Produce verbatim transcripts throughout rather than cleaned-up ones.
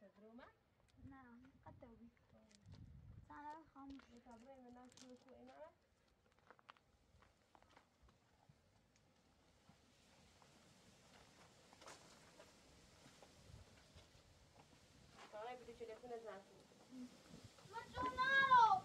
شد رومه؟ نه قطع بی سنه خاموش بطبره منم کنو کوئی نمه سنه بیدو چلیفون زن کنید من چون نارو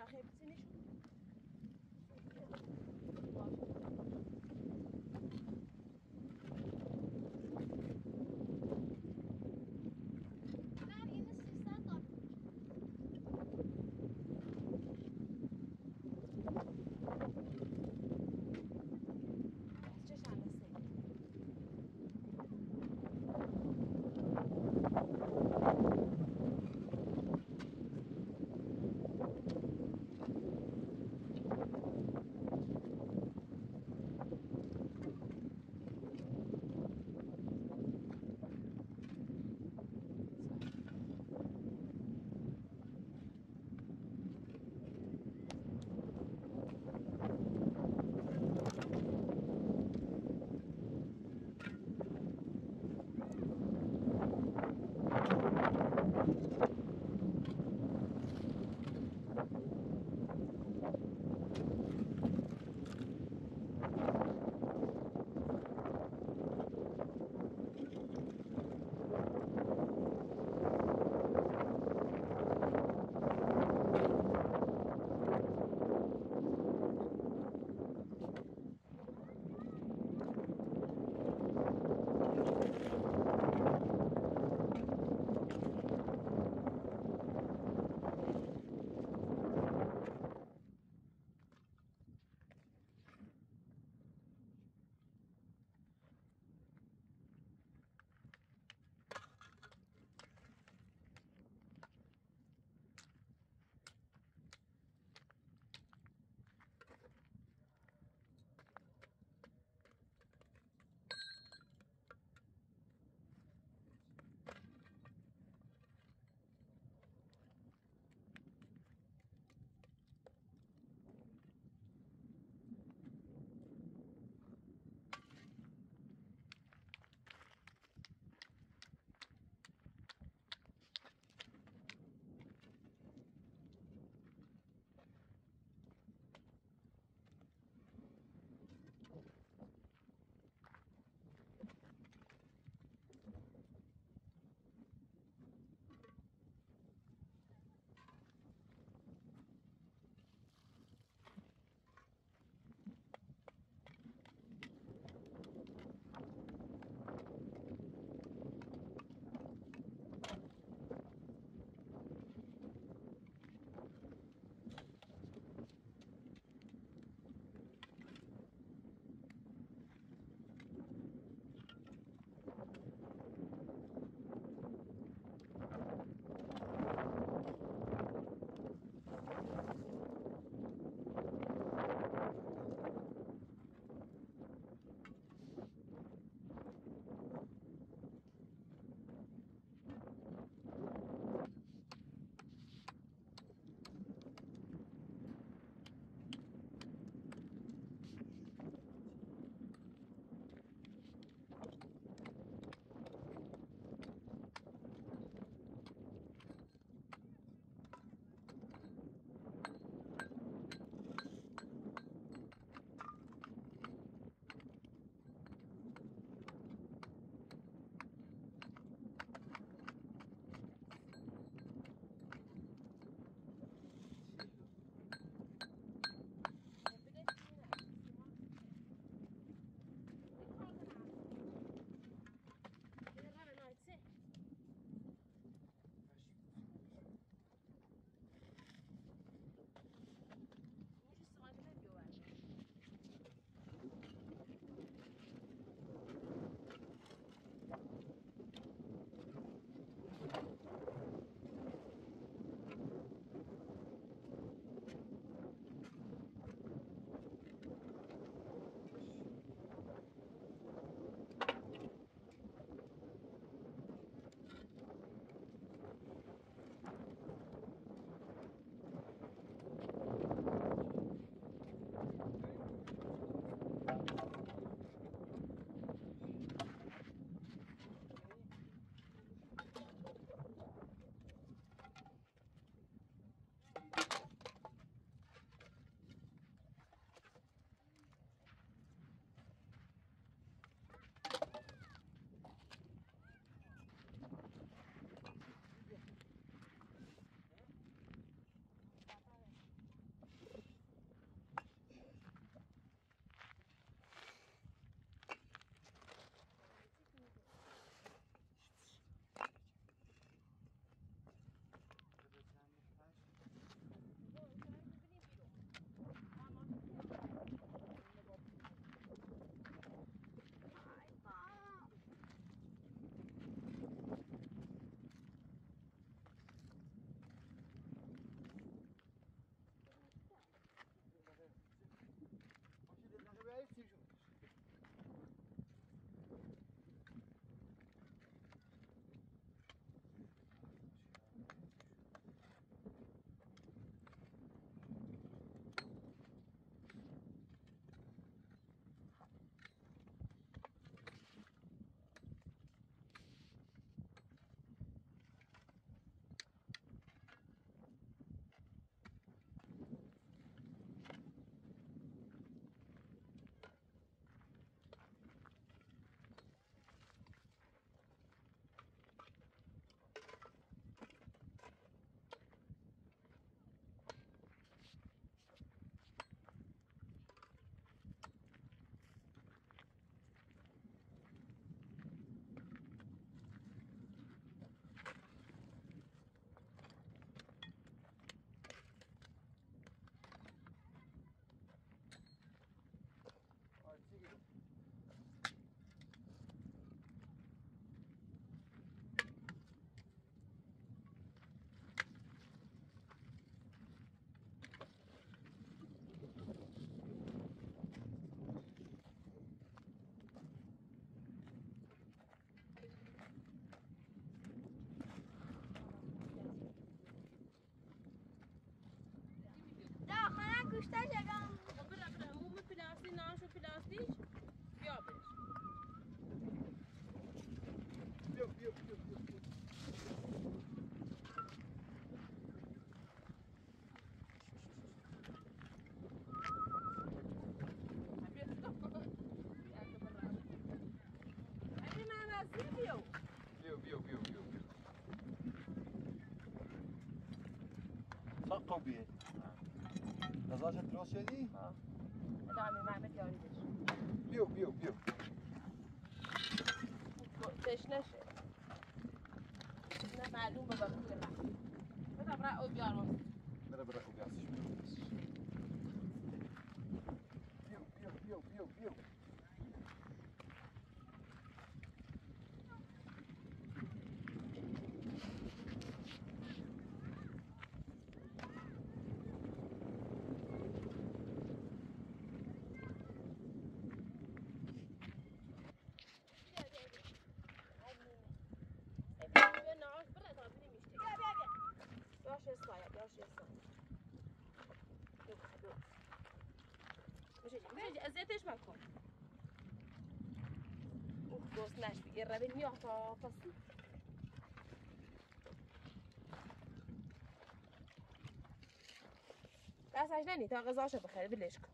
Sache gibt sie nicht. Thank you. Questa c'è opera per uomo plastic, nascio plastic. Più opera. Più più più più. Più più più più. Sakobi. Kazaj etros yedi? Ha. Adamı Mehmet yavru bir. Biyo biyo biyo. Teşneş. Ne malum baba kıra. Bana bırak o biyaros. Bana bırak o biyaros. Biyo biyo biyo biyo biyo. ازیتش مکن. اوه گوش نشی. یه ربی میاد تا پسی. دستش ننی تا غذاش بخوره بلش کن.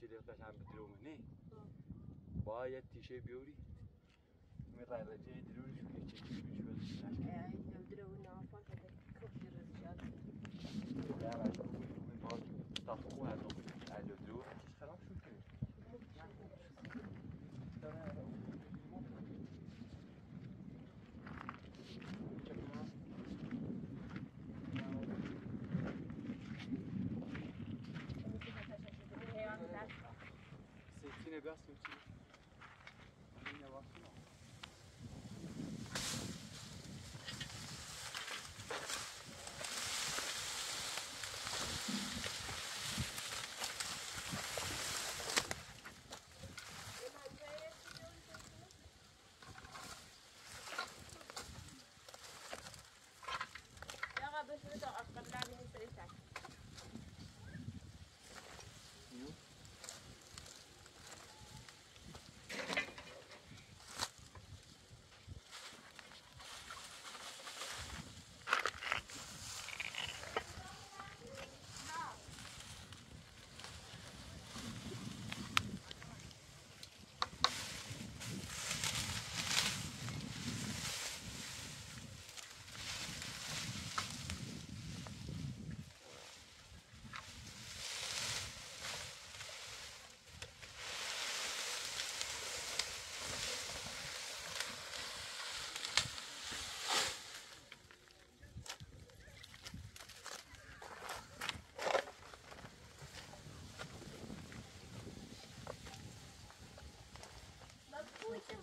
چه دقت هم بدرو منی باید تیشه بیاری می‌رایل چه درویش می‌کنی چه چیزی می‌شود نه این درو نافان که کفی رزیاد نه ولی من باز تاکو هر دو از درو چیز خراب شد که Sesine bas sesine. Yine baksın o. Ya kardeşini de akşamlar beni söylesen. Yok. Don't even know.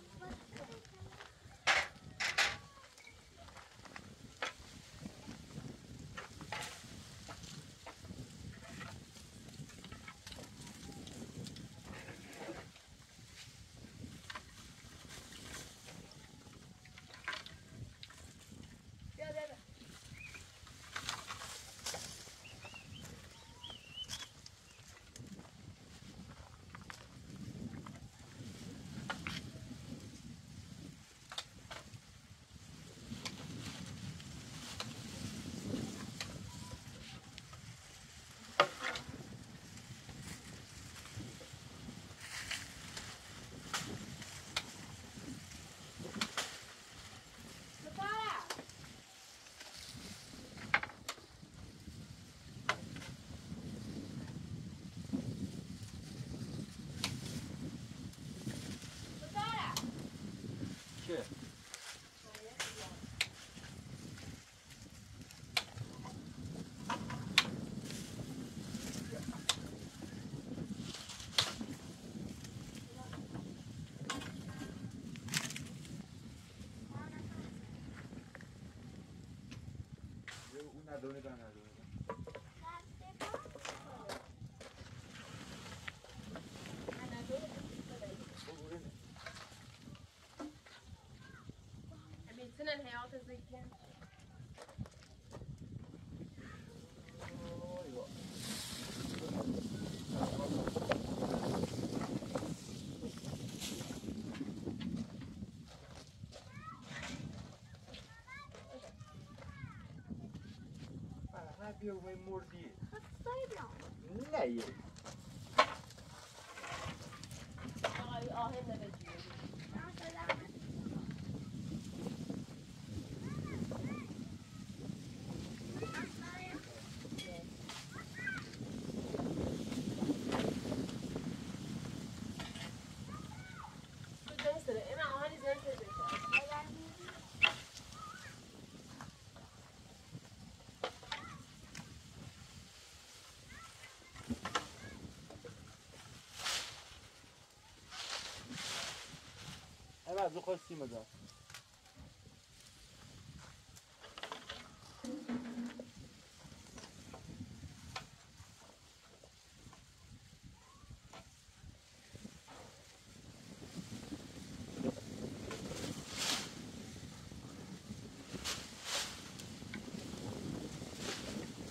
Eu vou morder. Não. Não. از خواستی مدار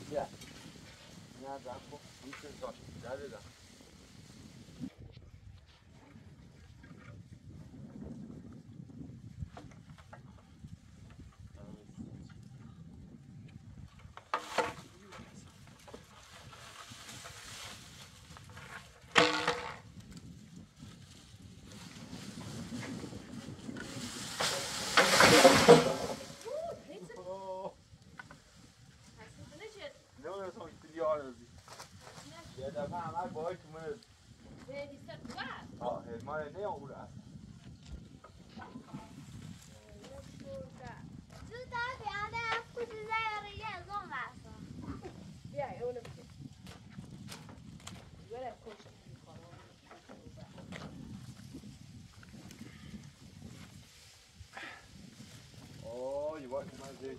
بیا نه دار خو میشه داشت داره دار you what can I do?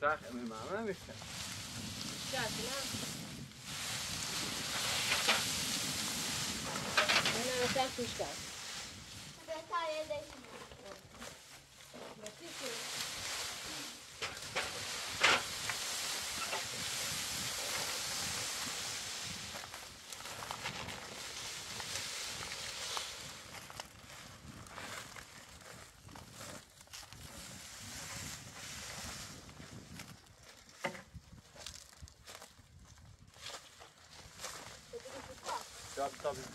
صاحب ماما میشه. شاطرم. من از سخت میشم. بهتره داشتم. Tabii tabii.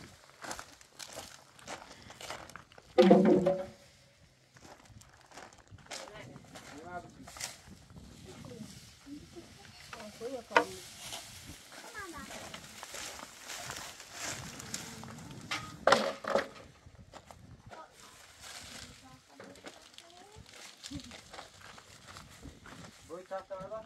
Bu tahtalar var.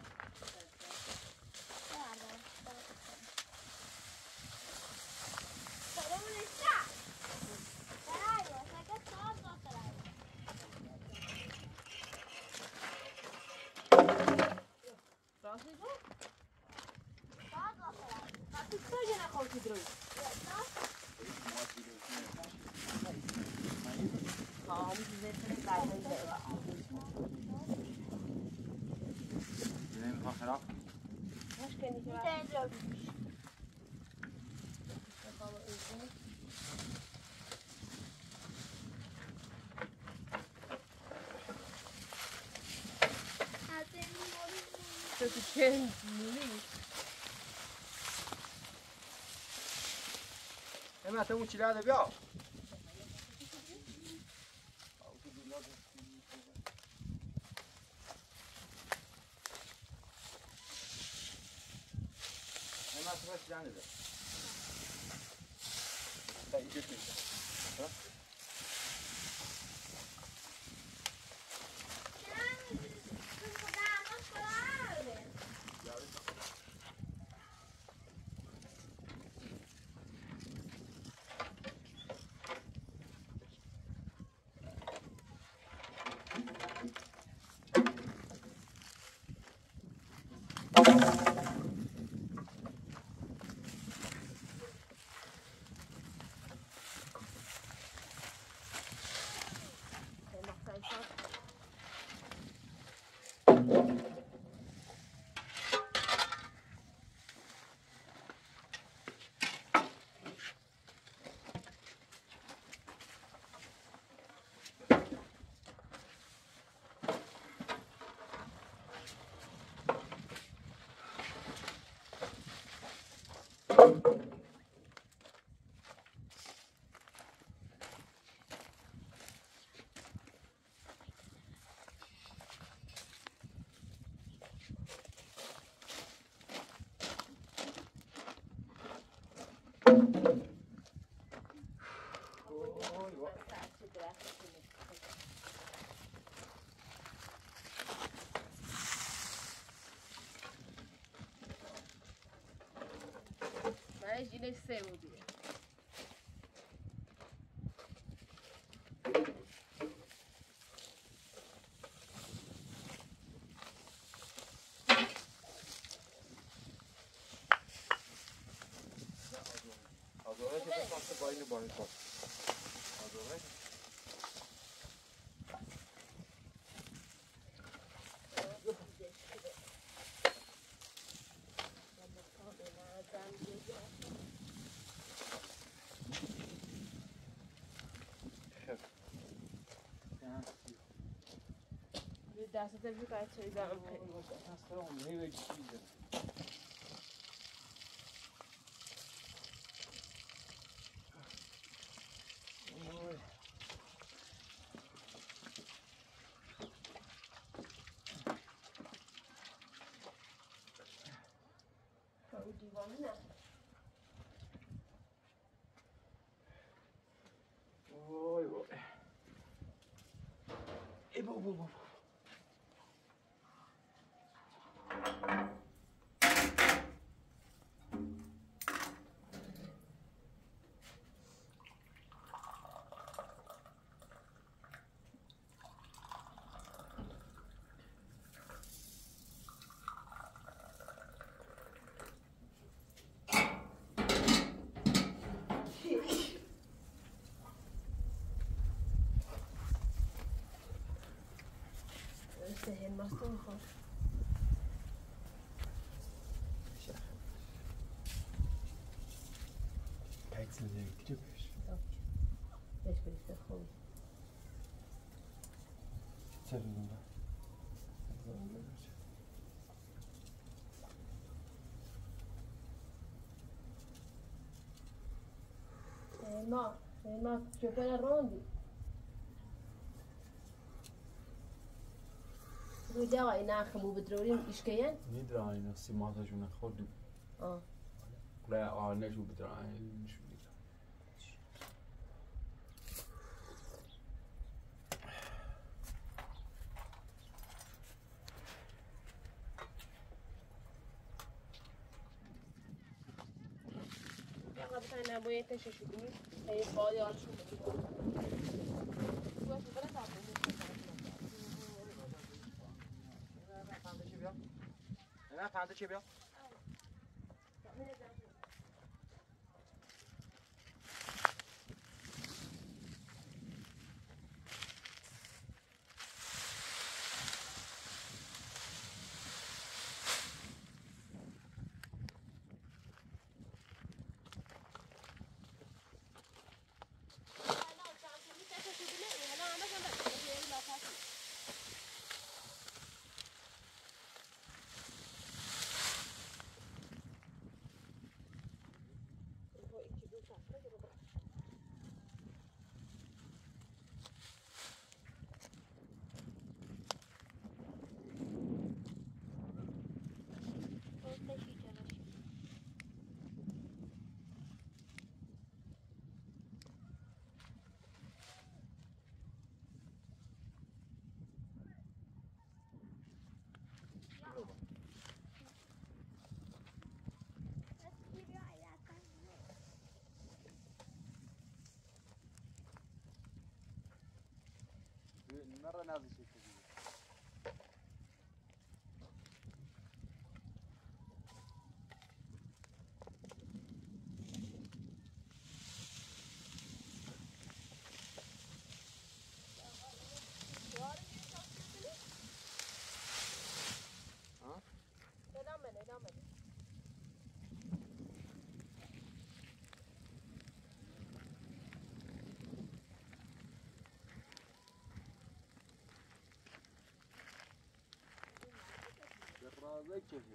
Das ist schön. Hemen sen uçiler de bir al. Hemen sen uçiler de bir al. Sen iyi götürürsen. Yine sev oluyor. Az oraya kadar farklı bayını bayını bak. Az oraya. Thank you. that's what you guys turned out and picked. That's the one, here we just use it. Do you want that? Oh, what? Hey, boom, boom, boom. Det är hemma stående. Peksen är typisk. Det är inte håll. Sen då. Eh, no, eh, no, jag kan rondi. Rudela i nachem ubedrolim iškajen? Ni drajna, si mata žuna hodim. A. Kle, a než ubedrajen, niš ubedra. Ja, aber dann habe ich das schon gut. Hey, voll ja schon. Du hast gerade da. نه پنده چه بیا؟ مرة نازل شيء كذي. ها؟ لا لا ملي لا ملي. Like you here.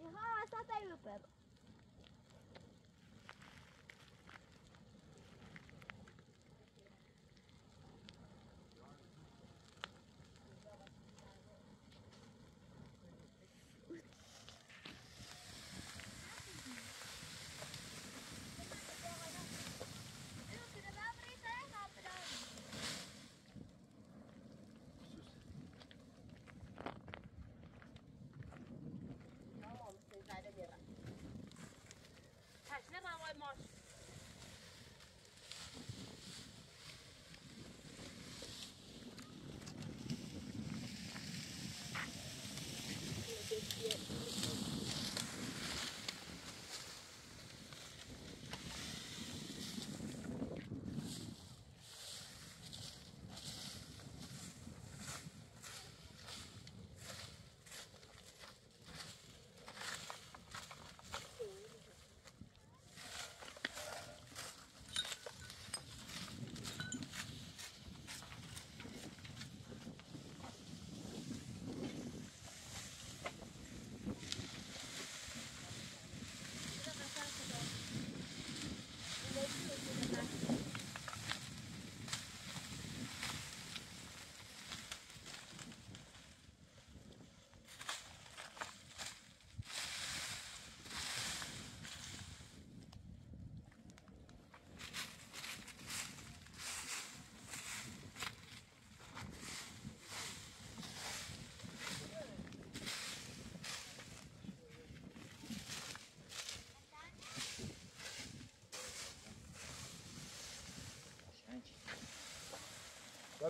You have a satay with Gracias.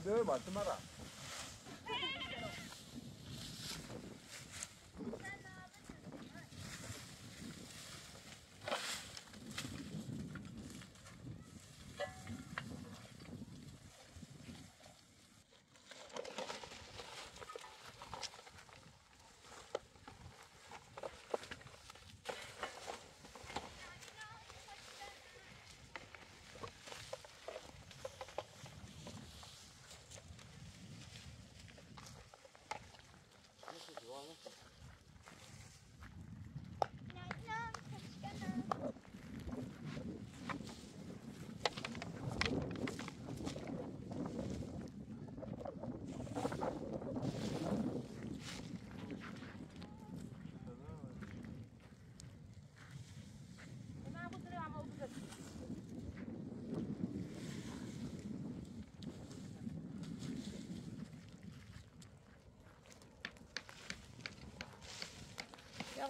dove ma marà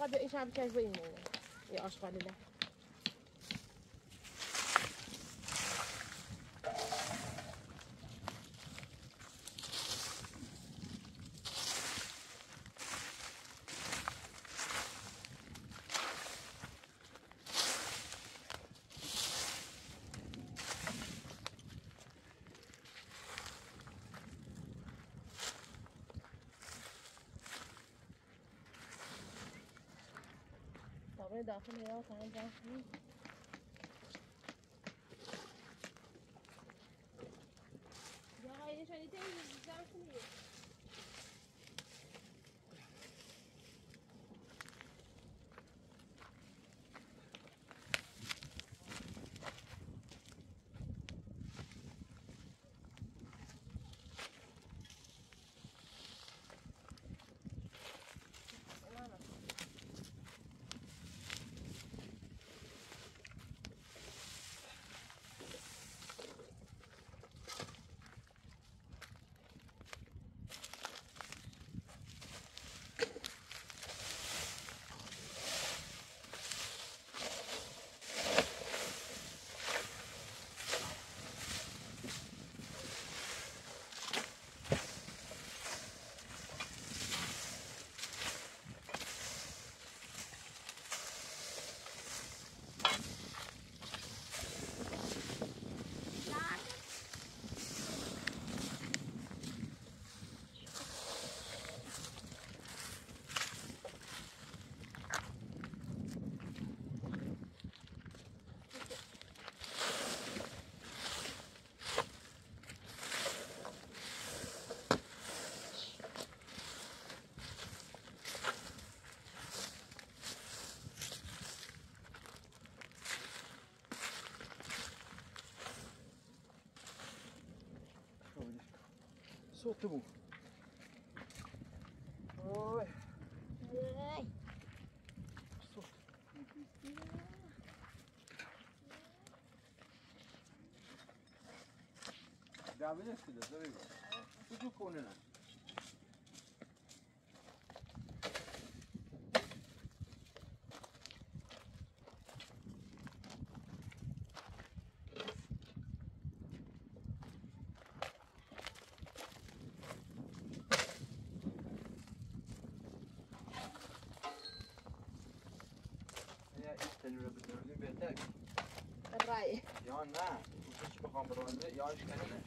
غدا ايش عم كاذبين يا اشقى لله داخل يا وطن داخل يا عيني شاني تيجي داخل sotto bu. Oy. Oy. Sotto. Davide è sfidato, davvero. Tutto con una. Right. Ja, nein. Du bist bekommen, Bruder. Ja, ich kenne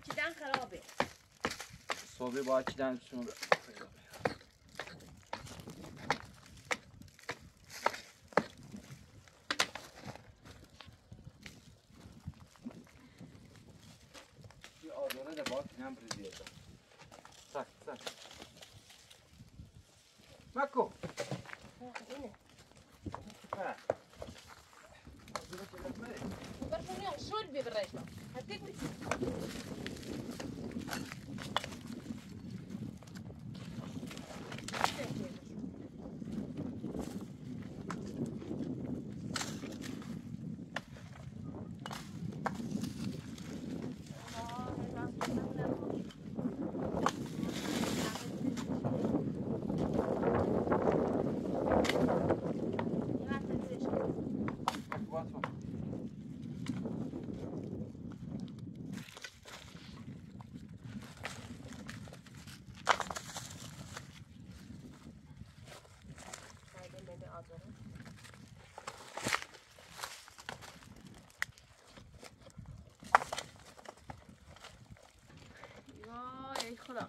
dich. Çiğden karabi. Sobe bahçeden şunu. Ya, ona da bak, nem preziyata. Sak, sak. Mako. Ha. Barfunion şol bir rejma. Hatek mi? Thank you. وای ای خدا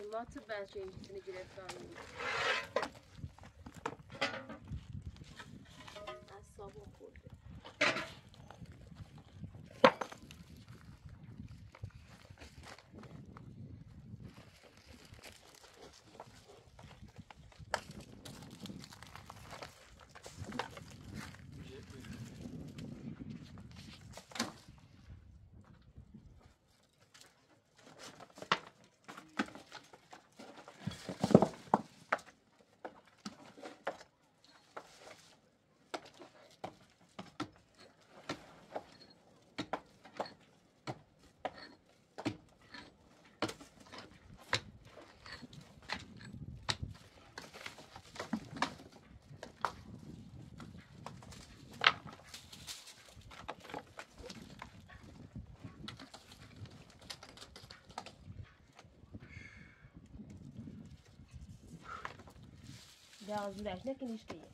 الله تو بچه اینجیتونی گرفتن بود از صابون خورده ده از داشت نکنیش کیه؟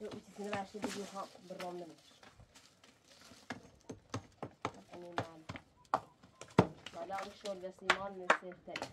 وقتی سینه داشتی بیوها برام نمیشه. اینم مالا شون دستیمان نسیت.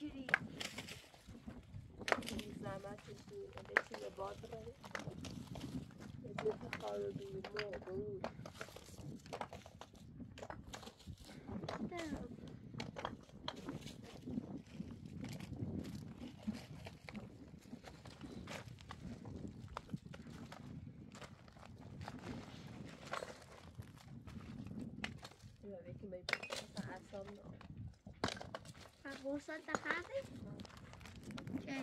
Judy. These are matches to addition the bottom of it. It's a color being more blue. You know, they can maybe add some. Wo ist der Kaffee? Okay.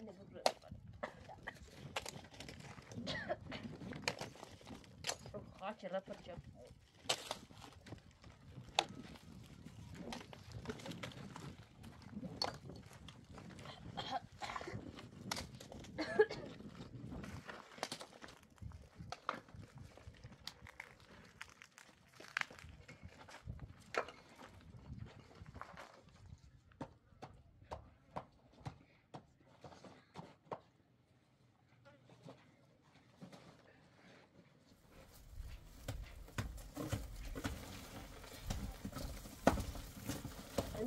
In the book. Oh, hot, you're up for a jump.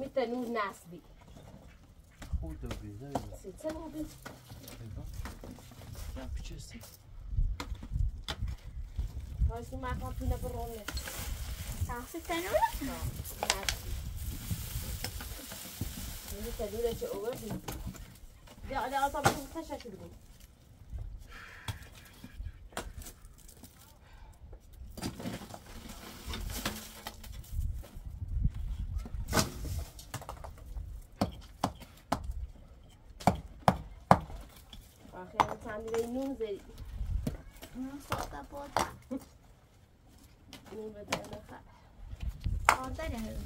متى نور ناسبي؟ خودت بیزه. سیزده موبی. نه پیچسته. هایش نمیخوام پی نبرونه. سیزده نور؟ نه. ناسبی. میتونی دلش اولی. على أصابعه متخشى شو بقول. آخر ساندویچ نون زدی. نون ساده بود. نون بدن نخواه. آدر هم.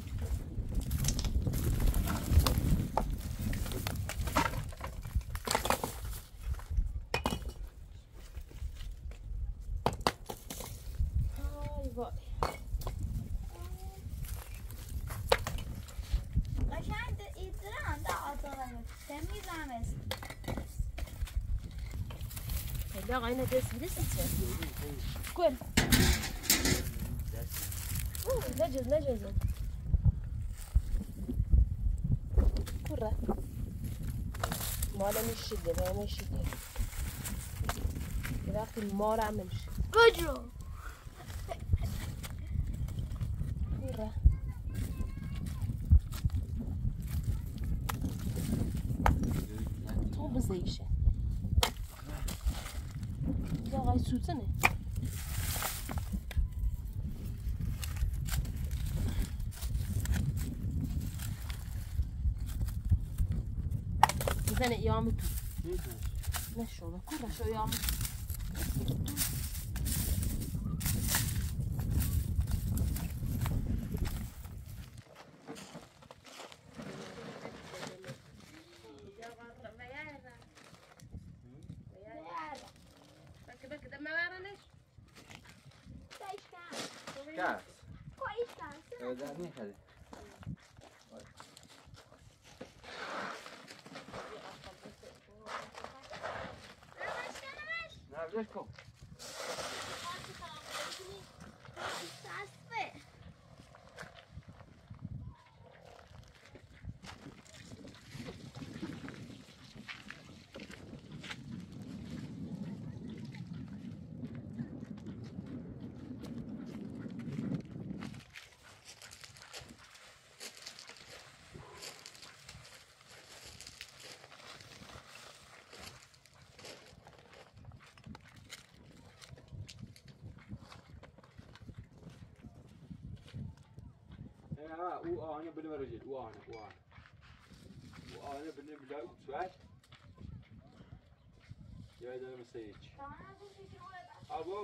Ya aynı desin desin sen. Koy. Oo, ne cüz ne cüz. Kurra. Mala müşide, ben müşide. Bırak mora ammış. Kocu. Kurra. Tam bize işe. Ay sütsene. Güzel yağmur. Ne şola? Kurra şu yağmur. ها او انا بن مرجل او انا او انا او انا بن بلاو سؤال يا ده مسج ابو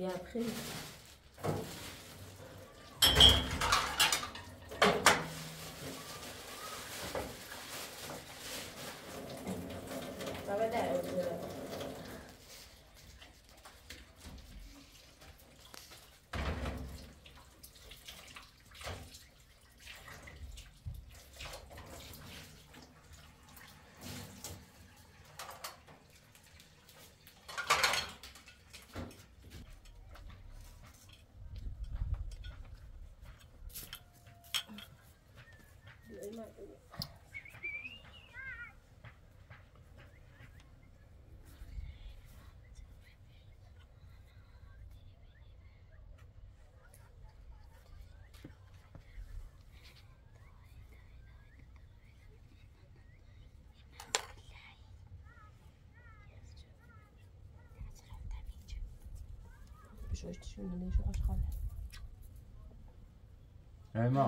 Et après, ça va d'ailleurs. شو اشتشون مني شو اشخاص هاي ما